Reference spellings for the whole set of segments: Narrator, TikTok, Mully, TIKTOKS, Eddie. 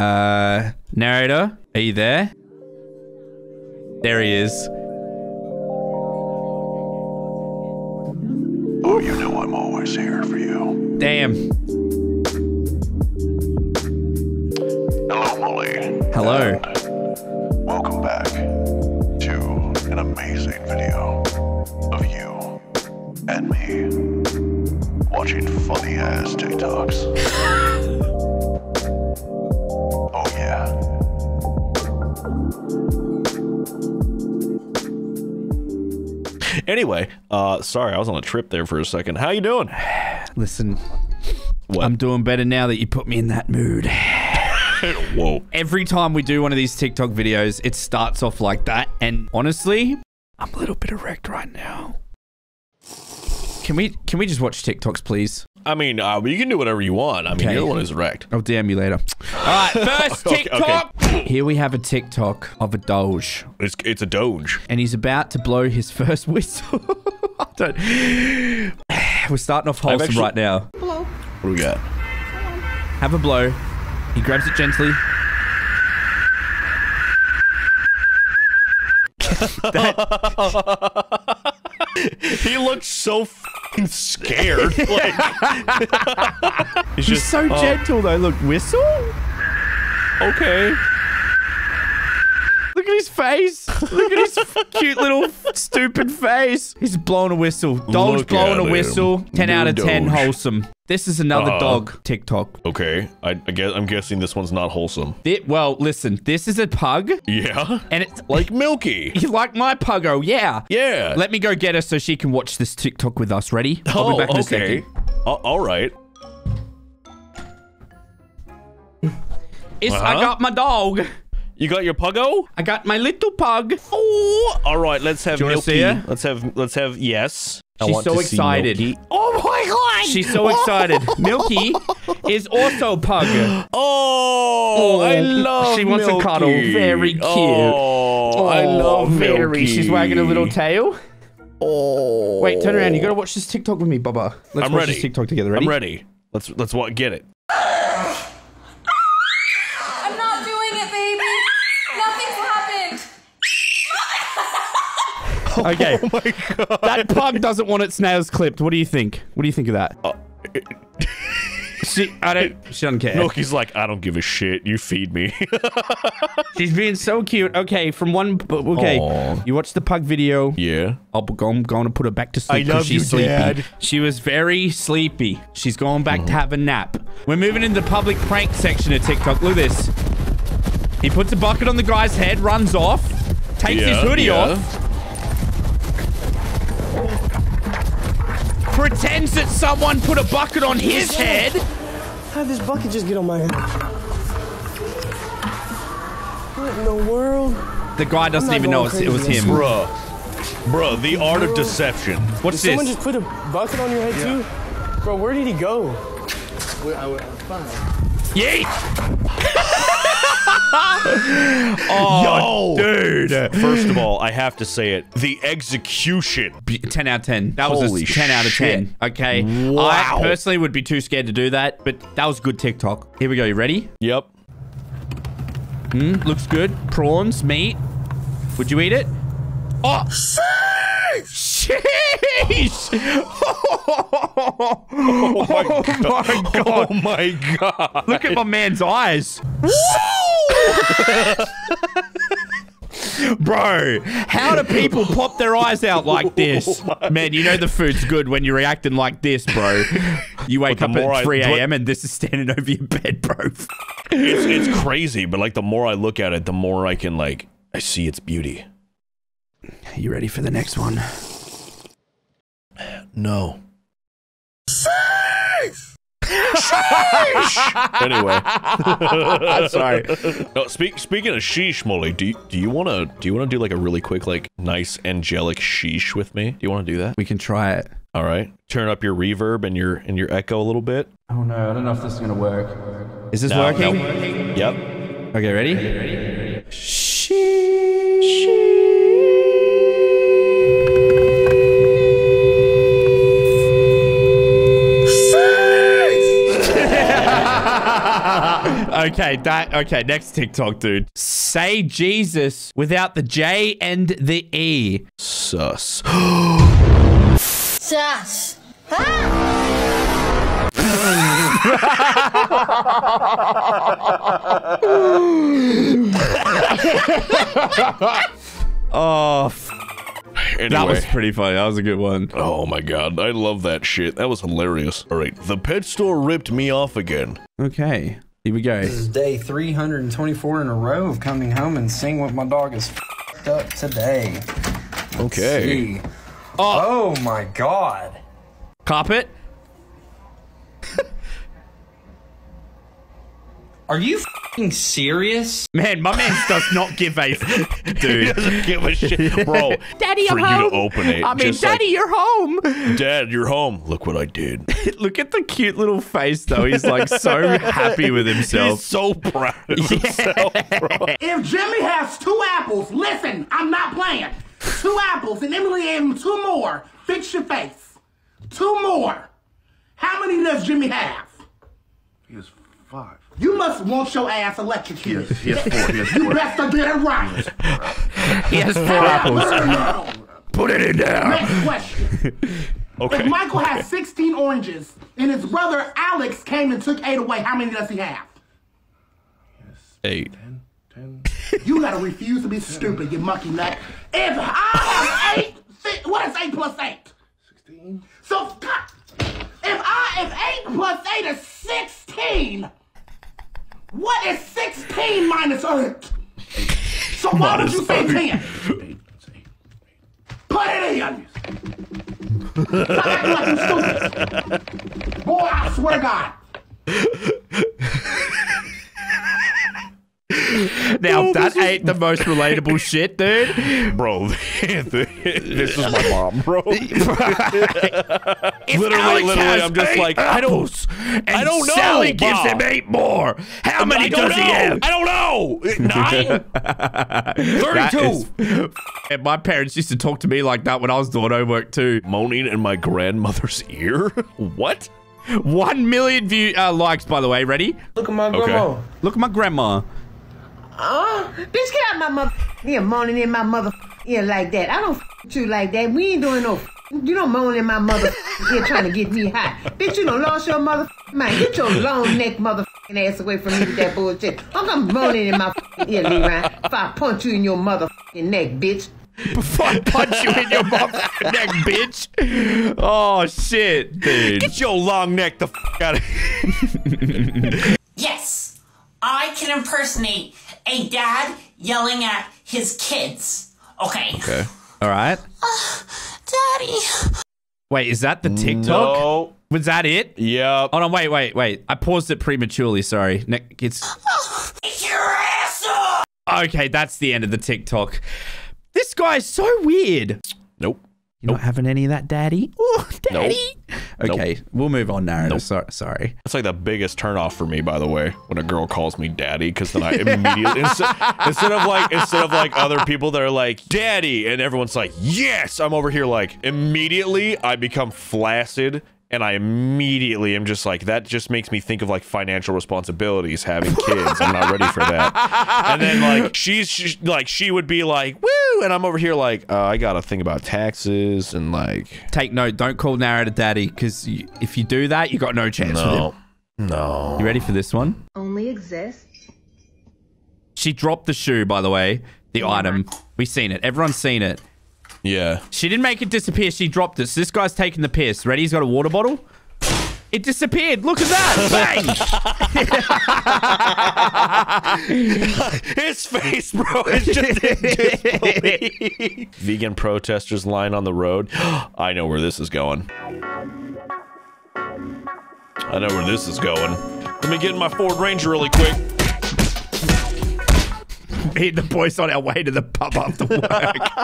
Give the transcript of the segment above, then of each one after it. Narrator, are you there? There he is. Oh, you know I'm always here for you. Damn. Hello, Mully. Hello. And welcome back to an amazing video of you and me watching funny ass TikToks. Oh, yeah. Anyway, sorry, I was on a trip there for a second. How you doing? Listen, what? I'm doing better now that you put me in that mood. Whoa. Every time we do one of these TikTok videos, it starts off like that. And honestly, I'm a little bit erect right now. Can we just watch TikToks, please? I mean, you can do whatever you want. I mean, okay. You're the one who's erect. I'll DM you later. All right, first TikTok. Okay, okay. Here we have a TikTok of a Doge. It's a Doge. And he's about to blow his first whistle. I don't... We're starting off wholesome right now. Blow. What do we got? Have a blow. He grabs it gently. That... He looks so f***ing scared. Like, he's so gentle though. Look, whistle? Okay. Look at his face. Look at his cute little stupid face. He's blowing a whistle. Dog's blowing a whistle. 10 out of 10 wholesome. This is another dog TikTok. Okay, I'm guessing this one's not wholesome. Well, listen, this is a pug. Yeah. And it's like Milky. You like my puggo? Yeah. Yeah. Let me go get her so she can watch this TikTok with us. Ready? I'll be back in a second. All right. I got my dog. You got your puggo? I got my little pug. Oh. All right, let's have Milky. Let's have yes. She's so excited. Oh my god! She's so excited. Milky is also a pug. Oh, I love Milky. She wants a cuddle. Very cute. Oh, I love Milky. She's wagging a little tail. Oh. Wait, turn around. You gotta watch this TikTok with me, Bubba. Let's watch this TikTok together. Ready? I'm ready. Let's get it. I'm not doing it, baby. Nothing's happened. Okay. Oh my god. That pug doesn't want its nails clipped. What do you think? What do you think of that? She doesn't care. Milky's like, I don't give a shit. You feed me. She's being so cute. Okay, Aww. You watched the pug video. Yeah. I'm going to put her back to sleep. I love you, sleepy. Dad. She was very sleepy. She's going back to have a nap. We're moving into the public prank section of TikTok. Look at this. He puts a bucket on the guy's head, runs off, takes his hoodie off. Pretends that someone put a bucket on his head. How'd this bucket just get on my head? What in the world? The guy doesn't even know it was him. Bruh, the art of deception. What's this? Someone just put a bucket on your head too? Bro, where did he go? Yeet! Oh, yo, dude. First of all, I have to say it. The execution. 10 out of 10. That was a 10 out of 10. Okay. Wow. I personally would be too scared to do that, but that was good TikTok. Here we go. You ready? Yep. Looks good. Prawns, meat. Would you eat it? Oh, sheesh! Oh my god. Oh my god. Look at my man's eyes. Bro, how do people pop their eyes out like this? Man, you know the food's good when you're reacting like this, bro. You wake up at 3 a.m. and this is standing over your bed, bro. It's crazy, but like the more I look at it, the more I can like, I see its beauty. You ready for the next one? No. Sheesh! Anyway, I'm sorry. No, speaking of sheesh, Mully, do you want to do like a really quick, like nice angelic sheesh with me? Do you want to do that? We can try it. All right. Turn up your reverb and your echo a little bit. Oh no, I don't know if this is gonna work. Is this working? No. Yep. Okay, ready? Ready. Sheesh. Okay, next TikTok, dude. Say Jesus without the J and the E. Sus. Sus. Oh, anyway. That was pretty funny. That was a good one. Oh my god, I love that shit. That was hilarious. All right, the pet store ripped me off again. Okay, here we go. This is day 324 in a row of coming home and seeing what my dog is f***ed up today. Let's see. Oh. Oh my god. Carpet? Are you f***ing serious? Man, my man does not give a dude. He doesn't give a shit. Bro, Daddy, I'm home. For you to open it. I mean, Daddy, like, you're home. Dad, you're home. Look what I did. Look at the cute little face, though. He's like so happy with himself. He's so proud of himself, bro. If Jimmy has 2 apples, listen, I'm not playing. 2 apples, and Emily gave him 2 more. Fix your face. 2 more. How many does Jimmy have? He is 5. You must want your ass electrocuted. He has four. You better get it right. He has 4 apples. Put it in there. Next question. Okay. If Michael has 16 oranges and his brother Alex came and took 8 away, how many does he have? 8. 10. You gotta refuse to be stupid, you monkey nut. If I have 8, what is 8 plus 8? 16. So if 8 plus 8 is 16. What is 16 minus 8? So why would you say 10? Put it in! Stop acting like you stupid. Boy, I swear to God. Now, oh, that ain't the most relatable shit, dude. Bro, this is my mom, bro. literally, I'm just like, I don't know. Sally gives him 8 more. How many does he have? I don't know. 9? 32. And my parents used to talk to me like that when I was doing homework, too. Moaning in my grandmother's ear? What? 1 million likes, by the way. Ready? Look at my grandma. Okay. Look at my grandma. Oh, bitch, get out my mother. Yeah, moaning in my mother. Yeah, like that. I don't f you like that. We ain't doing no. You don't moan in my mother. Yeah, trying to get me hot. Bitch, you don't lost your mother. Man, get your long neck mother ass away from me with that bullshit. I'm gonna moaning in my. Yeah, Leroy. If I punch you in your mother neck, bitch. Before I punch you in your mouth, neck, bitch. Oh, shit, dude. Get your long neck the f*** out of here. Yes, I can impersonate a dad yelling at his kids. Okay. Okay. All right. Daddy. Wait, is that the TikTok? No. Was that it? Yeah. Hold on, wait. I paused it prematurely, sorry. Get your ass off! Okay, that's the end of the TikTok. This guy's so weird. Nope. You're not having any of that, Daddy? Oh, Daddy. Nope. Okay, we'll move on, Narrator. Nope. Sorry. That's like the biggest turnoff for me, by the way, when a girl calls me Daddy, because then I immediately instead of like other people that are like Daddy, and everyone's like yes, I'm over here like immediately I become flaccid. And I immediately am just like, that just makes me think of like financial responsibilities, having kids. I'm not ready for that. And then like, she would be like, woo. And I'm over here like, I got to think about taxes and like. Take note. Don't call Narrator Daddy. Cause if you do that, you got no chance with him. No. You ready for this one? Only exists. She dropped the shoe, by the way, the item. We seen it. Everyone's seen it. Yeah. She didn't make it disappear. She dropped it. So this guy's taking the piss. Ready? He's got a water bottle. It disappeared. Look at that. Bang! His face, bro. It's just vegan protesters lying on the road. I know where this is going. Let me get in my Ford Ranger really quick. The boys on our way to the pub after work.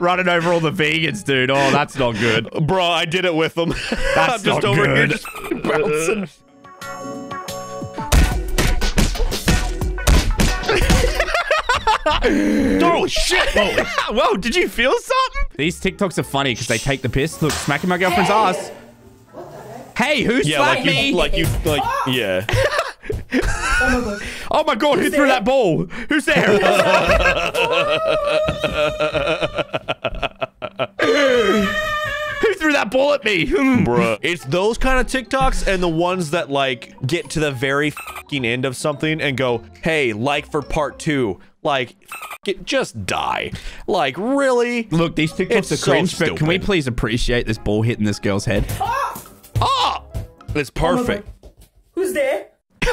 Running over all the vegans, dude. Oh, that's not good. Bro, I did it with them. That's I'm just not over good. Here just bouncing. Oh, shit. Whoa, did you feel something? These TikToks are funny because they take the piss. Look, smacking my girlfriend's ass. Hey, who slapped me? Like you, yeah. Oh my god, who threw that ball? Who's there? Who threw that ball at me? Bruh. It's those kind of TikToks and the ones that like get to the very fucking end of something and go, hey, like for part two. Like, it just die. Like, really? Look, these TikToks are cringe, but can we please appreciate this ball hitting this girl's head? Oh! Oh! It's perfect. Oh, who's there?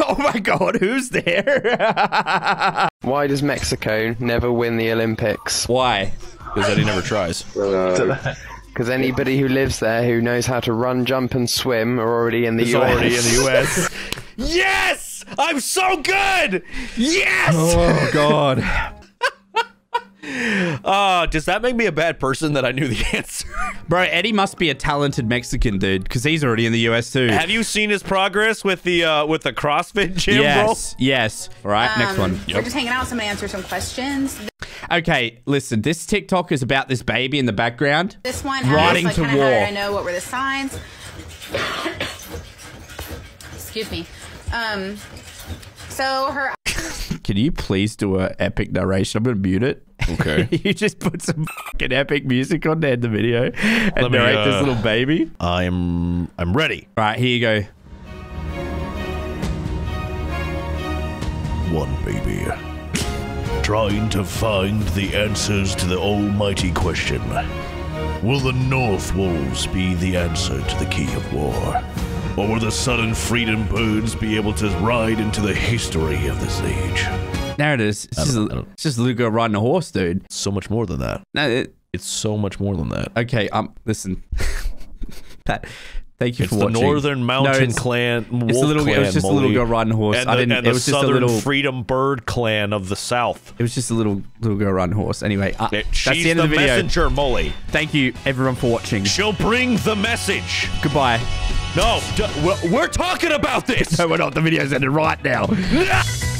Oh my god, who's there? Why does Mexico never win the Olympics? Why? Because Eddie never tries. Because anybody who lives there who knows how to run, jump, and swim are already in the US. Already in the US. Yes! I'm so good! Yes! Oh god. Does that make me a bad person that I knew the answer? Bro, Eddie must be a talented Mexican dude because he's already in the US too. Have you seen his progress with the CrossFit gym, bro? Yes. All right, next one. We're just hanging out, so I'm gonna answer some questions. Okay, listen, this TikTok is about this baby in the background. This one riding to war. How did I know what were the signs? Excuse me. So her. Can you please do an epic narration? I'm gonna mute it. Okay. You just put some fucking epic music on there in the video and narrate this little baby. I'm ready. All right, here you go. One baby trying to find the answers to the almighty question. Will the North Wolves be the answer to the key of war? Or will the sudden freedom birds be able to ride into the history of this age? There it is. It's just Lugo riding a horse, dude. So much more than that. No, it's so much more than that. Okay, listen. Pat, thank you for watching. It's the Northern Mountain Clan. It was just a little girl riding a horse. And the Southern Freedom Bird Clan of the South. It was just a little girl riding a horse. Anyway, that's the end of the video. Messenger, Mully. Thank you, everyone, for watching. She'll bring the message. Goodbye. No, we're talking about this. No, we're not. The video's ended right now.